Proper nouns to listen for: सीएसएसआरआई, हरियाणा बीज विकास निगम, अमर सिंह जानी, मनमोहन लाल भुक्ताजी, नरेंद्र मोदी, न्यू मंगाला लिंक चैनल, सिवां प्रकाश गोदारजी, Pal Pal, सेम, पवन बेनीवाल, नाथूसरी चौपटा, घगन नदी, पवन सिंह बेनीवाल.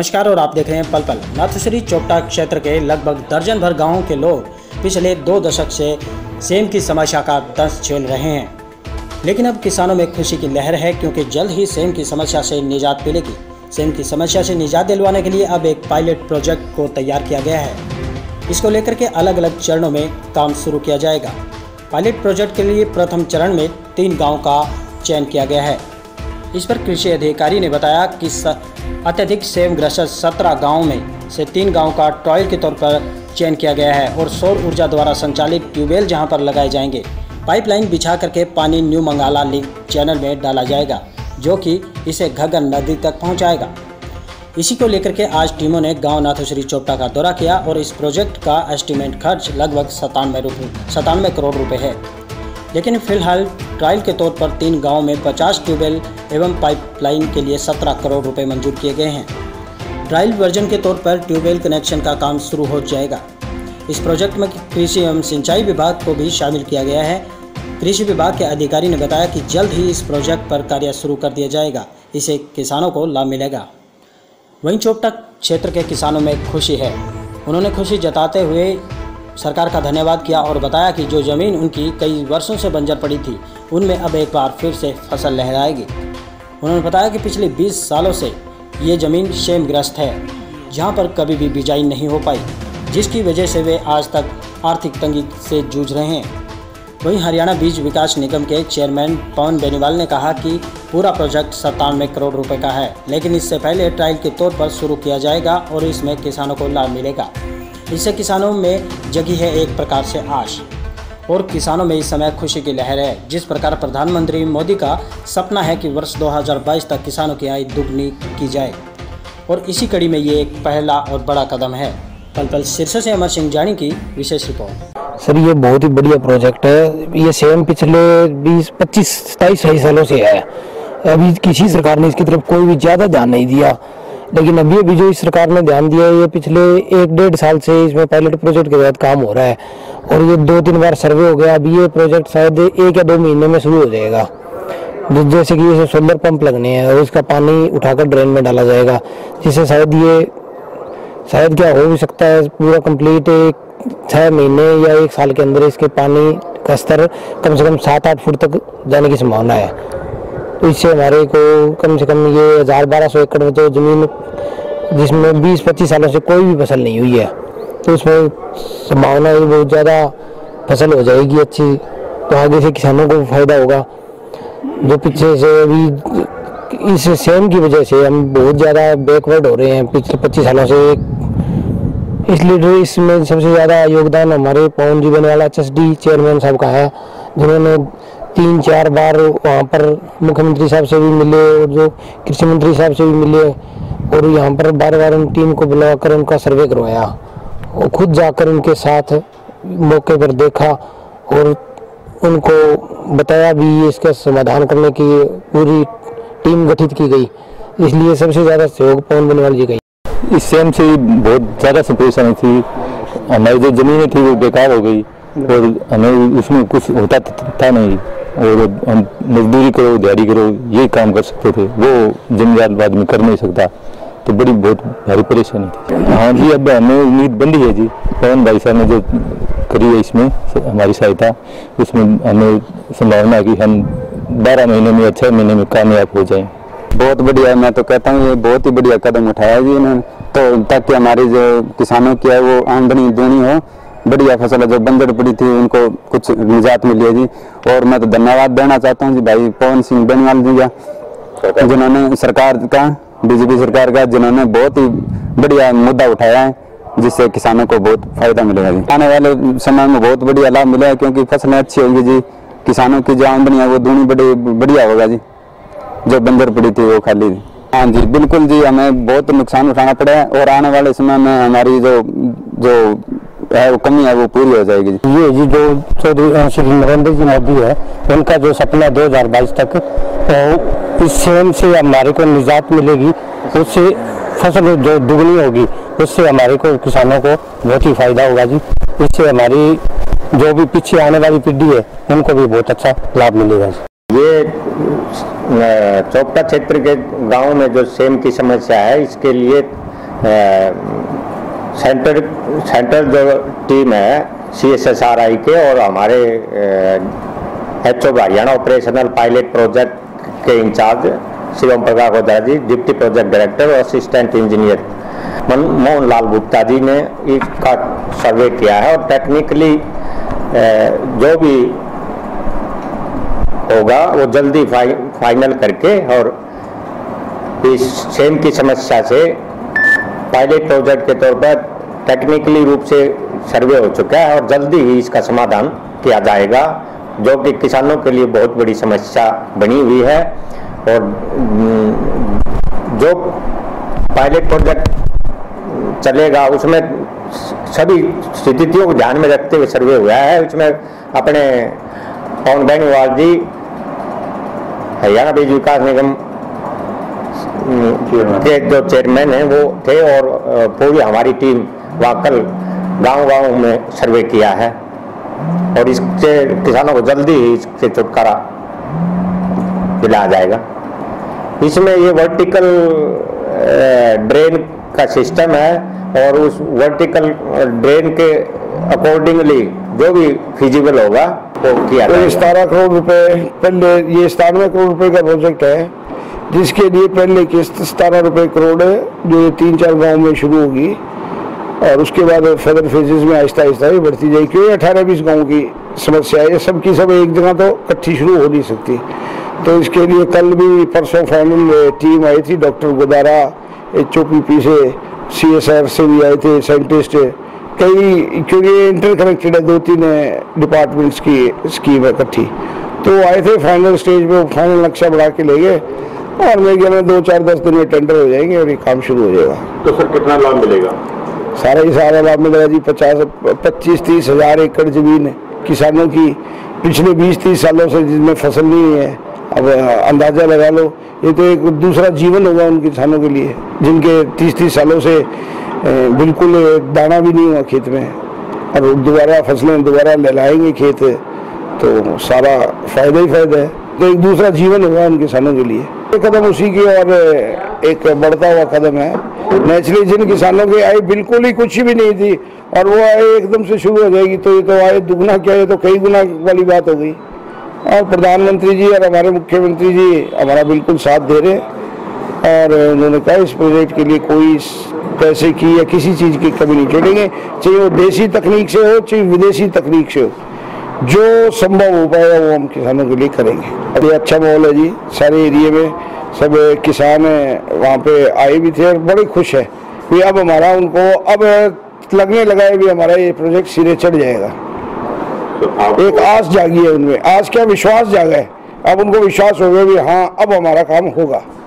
नमस्कार और आप देख रहे हैं पल पल। नाथूसरी चौपटा क्षेत्र के लगभग दर्जन भर गांवों के लोग पिछले 2 दशक से सेम की समस्या का दर्द झेल रहे हैं, लेकिन अब किसानों में खुशी की लहर है क्योंकि जल्द ही सेम की समस्या से निजात मिलेगी। सेम की समस्या से निजात दिलवाने के लिए अब एक पायलट प्रोजेक्ट को तैयार किया गया है। इसको लेकर के अलग अलग चरणों में काम शुरू किया जाएगा। पायलट प्रोजेक्ट के लिए प्रथम चरण में 3 गाँव का चयन किया गया है। इस पर कृषि अधिकारी ने बताया कि अत्यधिक सेम ग्रसित 17 गाँव में से 3 गाँव का ट्रायल के तौर पर चयन किया गया है और सौर ऊर्जा द्वारा संचालित ट्यूबवेल जहां पर लगाए जाएंगे। पाइपलाइन बिछा करके पानी न्यू मंगाला लिंक चैनल में डाला जाएगा जो कि इसे घगन नदी तक पहुंचाएगा। इसी को लेकर के आज टीमों ने गाँव नाथूसरी चौपटा का दौरा किया और इस प्रोजेक्ट का एस्टिमेट खर्च लगभग 97 करोड़ रुपये है, लेकिन फिलहाल ट्रायल के तौर पर 3 गाँव में 50 ट्यूबवेल एवं पाइपलाइन के लिए 17 करोड़ रुपए मंजूर किए गए हैं। ट्रायल वर्जन के तौर पर ट्यूबवेल कनेक्शन का काम शुरू हो जाएगा। इस प्रोजेक्ट में कृषि एवं सिंचाई विभाग को भी शामिल किया गया है। कृषि विभाग के अधिकारी ने बताया कि जल्द ही इस प्रोजेक्ट पर कार्य शुरू कर दिया जाएगा। इसे किसानों को लाभ मिलेगा। वहीं चौपटा क्षेत्र के किसानों में खुशी है। उन्होंने खुशी जताते हुए सरकार का धन्यवाद किया और बताया कि जो ज़मीन उनकी कई वर्षों से बंजर पड़ी थी उनमें अब एक बार फिर से फसल लहराएगी। उन्होंने बताया कि पिछले 20 सालों से ये ज़मीन सेमग्रस्त है, जहां पर कभी भी बिजाई नहीं हो पाई, जिसकी वजह से वे आज तक आर्थिक तंगी से जूझ रहे हैं। वहीं हरियाणा बीज विकास निगम के चेयरमैन पवन बेनीवाल ने कहा कि पूरा प्रोजेक्ट 97 करोड़ रुपए का है, लेकिन इससे पहले ट्रायल के तौर पर शुरू किया जाएगा और इसमें किसानों को लाभ मिलेगा। इससे किसानों में जगी है एक प्रकार से आश और किसानों में इस समय खुशी की लहर है। जिस प्रकार प्रधानमंत्री मोदी का सपना है कि वर्ष 2022 तक किसानों की आय दुगनी की जाए और इसी कड़ी में ये एक पहला और बड़ा कदम है। पल पल शीर्षक से अमर सिंह जानी की विशेष रिपोर्ट। सर, ये बहुत ही बढ़िया प्रोजेक्ट है। ये सेम पिछले 20-25-27 सालों से है। अभी किसी सरकार ने इसकी तरफ कोई भी ज़्यादा ध्यान नहीं दिया, लेकिन अभी जो इस सरकार ने ध्यान दिया है, ये पिछले 1-1.5 साल से इसमें पायलट प्रोजेक्ट के तहत काम हो रहा है और ये 2-3 बार सर्वे हो गया। अभी ये प्रोजेक्ट शायद 1 या 2 महीने में शुरू हो जाएगा। जैसे कि इसे सोलर पंप लगने हैं और इसका पानी उठाकर ड्रेन में डाला जाएगा, जिससे शायद क्या हो भी सकता है, पूरा कंप्लीट 6 महीने या 1 साल के अंदर इसके पानी का स्तर कम से कम 7-8 फुट तक जाने की संभावना है। तो इससे हमारे को कम से कम ये 1000-1200 एकड़ में तो ज़मीन जिसमें 20-25 सालों से कोई भी फसल नहीं हुई है, तो उसमें संभावना भी बहुत ज़्यादा फसल हो जाएगी अच्छी। तो आगे से किसानों को फ़ायदा होगा। जो पीछे से अभी इस सेम की वजह से हम बहुत ज़्यादा बैकवर्ड हो रहे हैं पिछले 25 सालों से। इसलिए इसमें सबसे ज़्यादा योगदान हमारे पवन जी बेनीवाल HSD चेयरमैन साहब का है, जिन्होंने 3-4 बार वहाँ पर मुख्यमंत्री साहब से भी मिले और जो कृषि मंत्री साहब से भी मिले और यहाँ पर बार-बार उन टीम को बुलाकर उनका सर्वे करवाया और खुद जाकर उनके साथ मौके पर देखा और उनको बताया भी। इसका समाधान करने की पूरी टीम गठित की गई, इसलिए सबसे ज़्यादा सहयोग पवन बेनीवाल जी का। इस सेम से बहुत ज़्यादा संप्रेषण थी। हमारी जो ज़मीनें थी वो बेकार हो गई और हमें उसमें कुछ होता था नहीं और हम मजदूरी करो, दिहाड़ी करो, ये काम कर सकते थे, वो जमींदार आदमी कर नहीं सकता। तो बड़ी बहुत भारी परेशानी थी। हाँ जी, अब हमें उम्मीद बंधी है जी। पवन भाई साहब ने जो करी है इसमें हमारी सहायता, उसमें हमें संभावना कि हम 12 महीने में या 6 महीने में कामयाब हो जाएं। बहुत बढ़िया, मैं तो कहता हूँ ये बहुत ही बढ़िया कदम उठाया जी इन्होंने, तो ताकि हमारे जो किसानों की है वो आमदनी दोनी हो, बढ़िया फसल जो बंजर पड़ी थी उनको कुछ निजात मिली है जी। और मैं तो धन्यवाद देना चाहता हूँ जी भाई पवन सिंह बेनीवाल जी का, जिन्होंने सरकार का, बीजेपी सरकार का, जिन्होंने बहुत ही बढ़िया मुद्दा उठाया है जिससे किसानों को बहुत फायदा मिलेगा जी। आने वाले समय में बहुत बढ़िया लाभ मिलेगा क्योंकि फसलें अच्छी होंगी जी। किसानों की जो आमदनी है वो दूनी बढ़िया होगा जी, जो बंजर पड़ी थी वो खाली। हाँ जी, बिल्कुल जी, हमें बहुत नुकसान उठाना पड़ा है और आने वाले समय में हमारी जो है वो कमी है वो पूरी हो जाएगी। ये जी जो चौधरी श्री नरेंद्र जी मोदी है, उनका जो सपना 2022 तक, तो इस सेम से हमारे को निजात मिलेगी, उससे फसल जो दुगनी होगी, उससे हमारे को किसानों को बहुत ही फायदा होगा जी। इससे हमारी जो भी पीछे आने वाली पीढ़ी है उनको भी बहुत अच्छा लाभ मिलेगा जी। ये चौपटा क्षेत्र के गाँव में जो सेम की समस्या है, इसके लिए सेंटर जो टीम है सीएसएसआरआई के और हमारे HO Haryana operational pilot project के incharge सिवां प्रकाश गोदारजी, deputy project director और असिस्टेंट इंजीनियर मनमोहन लाल भुक्ताजी ने इसका सर्वे किया है और टेक्निकली जो भी होगा वो जल्दी फाइनल करके और इस सेम की समस्या से पायलट प्रोजेक्ट के तौर पर टेक्निकली रूप से सर्वे हो चुका है और जल्दी ही इसका समाधान किया जाएगा, जो कि किसानों के लिए बहुत बड़ी समस्या बनी हुई है। और जो पायलट प्रोजेक्ट चलेगा उसमें सभी स्थितियों को ध्यान में रखते हुए सर्वे हुआ है। इसमें अपने पवन बेनीवाल जी हरियाणा बीज विकास निगम के जो चेयरमैन हैं वो थे और पूरी हमारी टीम वहाँ कल गाँव-गाँव में सर्वे किया है और इससे किसानों को जल्दी ही इससे छुटकारा दिलाया जाएगा। इसमें ये वर्टिकल ड्रेन का सिस्टम है और उस वर्टिकल ड्रेन के अकॉर्डिंगली जो भी फिजिबल होगा वो किया जाएगा। 17 करोड़ रुपए पहले, ये 97 करोड़ रुपए का प्रोजेक्ट है जिसके लिए पहले किस्त 17 करोड़ जो 3-4 गाँव में शुरू होगी और उसके बाद फर्दर फेजेस में आहिस्ता आहिस्ता ही बढ़ती जाएगी, क्योंकि 18-20 गाँव की समस्या है, सबकी सब एक जगह तो इकट्ठी शुरू हो नहीं सकती। तो इसके लिए कल भी परसों फाइनल टीम आई थी, डॉक्टर गोदारा HOPP से, CSR से भी आए थे साइंटिस्ट कई, क्योंकि इंटरकनेक्टेड है 2-3 डिपार्टमेंट्स की स्कीम है इकट्ठी, तो आए थे फाइनल स्टेज में, फाइनल नक्शा बढ़ा के ले गए और मेरे ख्याल में 2-4-10 दिन में टेंडर हो जाएंगे और ये काम शुरू हो जाएगा। तो सर कितना लाभ मिलेगा? सारा ही सारा लाभ मिलेगा जी। 25-30 हज़ार एकड़ ज़मीन किसानों की पिछले 20-30 सालों से जिसमें फसल नहीं है, अब अंदाज़ा लगा लो, ये तो एक दूसरा जीवन होगा उन किसानों के लिए जिनके 30-30 सालों से बिल्कुल दाना भी नहीं हुआ खेत में, अब दोबारा फसलें दोबारा लहलाएंगे खेत, तो सारा फायदा ही फायदा है। तो एक दूसरा जीवन होगा उन किसानों के लिए। ये कदम उसी की और एक बढ़ता हुआ कदम है। नेचुरली जिन किसानों के आय बिल्कुल ही कुछ भी नहीं थी और वो आय एकदम से शुरू हो जाएगी, तो ये तो आय दुगना क्या है, तो कई गुना वाली बात हो गई। और प्रधानमंत्री जी और हमारे मुख्यमंत्री जी हमारा बिल्कुल साथ दे रहे और उन्होंने कहा इस प्रोजेक्ट के लिए कोई पैसे की या किसी चीज़ की कमी नहीं छोड़ेंगे, चाहे वो देसी तकनीक से हो चाहे विदेशी तकनीक से हो, जो संभव हो पाएगा वो हम किसानों के लिए करेंगे। अभी अच्छा माहौल है जी, सारे एरिए में सब किसान वहाँ पे आए भी थे और बड़े खुश हैं कि अब हमारा उनको अब लगने लगा है भी हमारा ये प्रोजेक्ट सिरे चढ़ जाएगा। तो एक आस जागी है उनमें, आस क्या विश्वास जागा है, अब उनको विश्वास हो गया भी हाँ अब हमारा काम होगा।